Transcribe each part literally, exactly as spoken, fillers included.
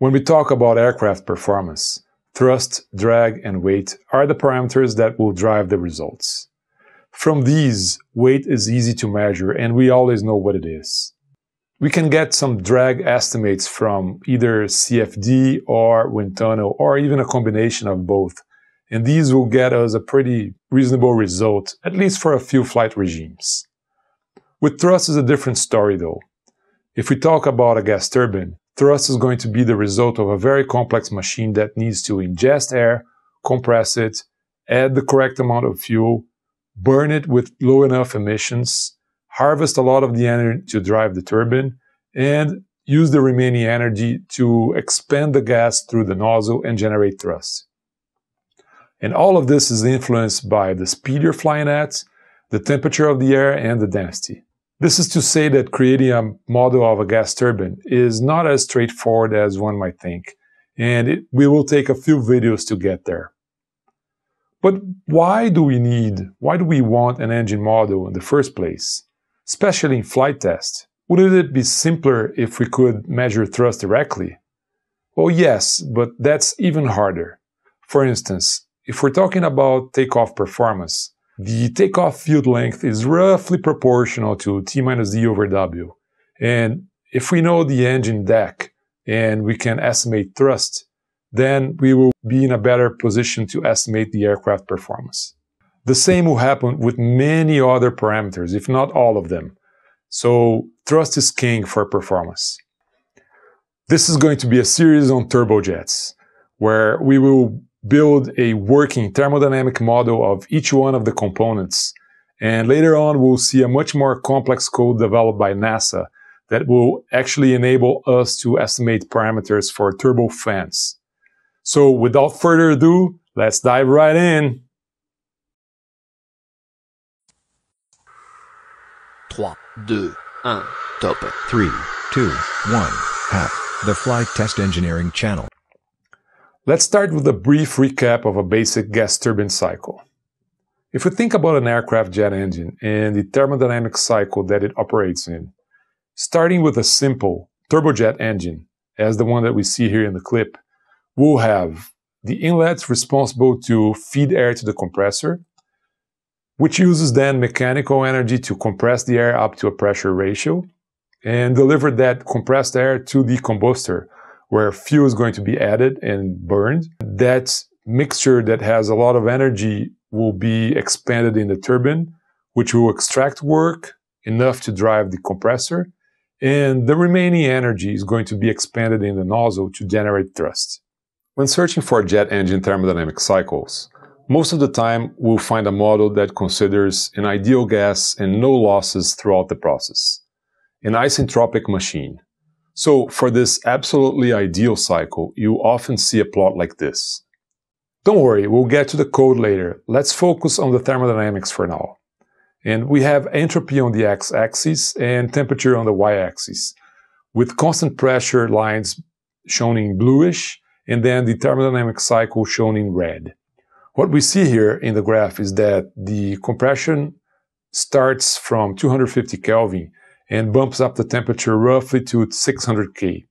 When we talk about aircraft performance, thrust, drag, and weight are the parameters that will drive the results. From these, weight is easy to measure and we always know what it is. We can get some drag estimates from either C F D or wind tunnel or even a combination of both, and these will get us a pretty reasonable result, at least for a few flight regimes. With thrust is a different story though. If we talk about a gas turbine, thrust is going to be the result of a very complex machine that needs to ingest air, compress it, add the correct amount of fuel, burn it with low enough emissions, harvest a lot of the energy to drive the turbine, and use the remaining energy to expand the gas through the nozzle and generate thrust. And all of this is influenced by the speed you're flying at, the temperature of the air, and the density. This is to say that creating a model of a gas turbine is not as straightforward as one might think, and it, we will take a few videos to get there. But why do we need, why do we want an engine model in the first place, especially in flight test? Wouldn't it be simpler if we could measure thrust directly? Well, yes, but that's even harder. For instance, if we're talking about takeoff performance, the takeoff field length is roughly proportional to T minus D over W. And if we know the engine deck and we can estimate thrust, then we will be in a better position to estimate the aircraft performance. The same will happen with many other parameters, if not all of them. So thrust is king for performance. This is going to be a series on turbojets, where we will build a working thermodynamic model of each one of the components. And later on, we'll see a much more complex code developed by NASA that will actually enable us to estimate parameters for turbofans. So without further ado, let's dive right in. three, two, one, top. three, two, one, half. The Flight Test Engineering channel. Let's start with a brief recap of a basic gas turbine cycle. If we think about an aircraft jet engine and the thermodynamic cycle that it operates in, starting with a simple turbojet engine, as the one that we see here in the clip, we'll have the inlets responsible to feed air to the compressor, which uses then mechanical energy to compress the air up to a pressure ratio and deliver that compressed air to the combustor, where fuel is going to be added and burned. That mixture that has a lot of energy will be expanded in the turbine, which will extract work enough to drive the compressor, and the remaining energy is going to be expanded in the nozzle to generate thrust. When searching for jet engine thermodynamic cycles, most of the time we'll find a model that considers an ideal gas and no losses throughout the process, an isentropic machine. So for this absolutely ideal cycle, you often see a plot like this. Don't worry, we'll get to the code later. Let's focus on the thermodynamics for now. And we have entropy on the x-axis and temperature on the y-axis, with constant pressure lines shown in bluish, and then the thermodynamic cycle shown in red. What we see here in the graph is that the compression starts from two hundred fifty Kelvin, and bumps up the temperature roughly to six hundred K.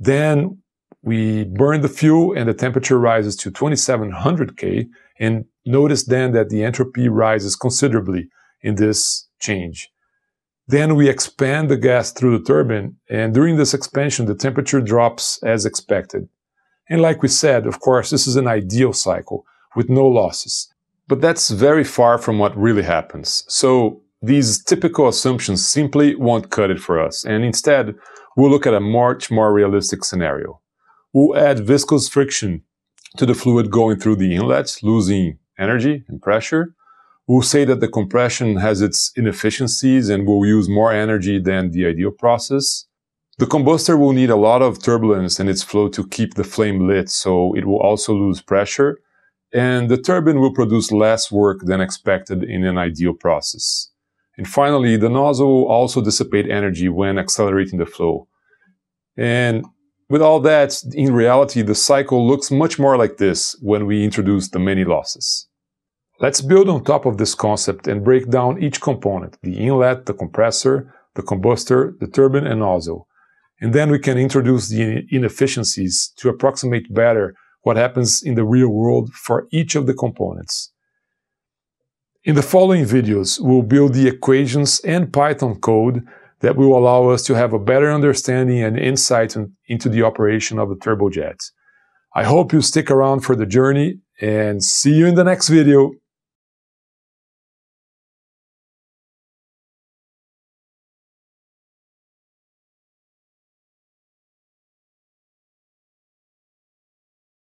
Then we burn the fuel and the temperature rises to twenty-seven hundred K, and notice then that the entropy rises considerably in this change. Then we expand the gas through the turbine, and during this expansion the temperature drops as expected. And like we said, of course, this is an ideal cycle with no losses. But that's very far from what really happens. So these typical assumptions simply won't cut it for us, and instead we'll look at a much more realistic scenario. We'll add viscous friction to the fluid going through the inlets, losing energy and pressure. We'll say that the compression has its inefficiencies and will use more energy than the ideal process. The combustor will need a lot of turbulence in its flow to keep the flame lit, so it will also lose pressure, and the turbine will produce less work than expected in an ideal process. And finally, the nozzle will also dissipate energy when accelerating the flow. And with all that, in reality, the cycle looks much more like this when we introduce the many losses. Let's build on top of this concept and break down each component, the inlet, the compressor, the combustor, the turbine, and nozzle, And then we can introduce the inefficiencies to approximate better what happens in the real world for each of the components. In the following videos, we'll build the equations and Python code that will allow us to have a better understanding and insight in, into the operation of the turbojet. I hope you stick around for the journey, and see you in the next video.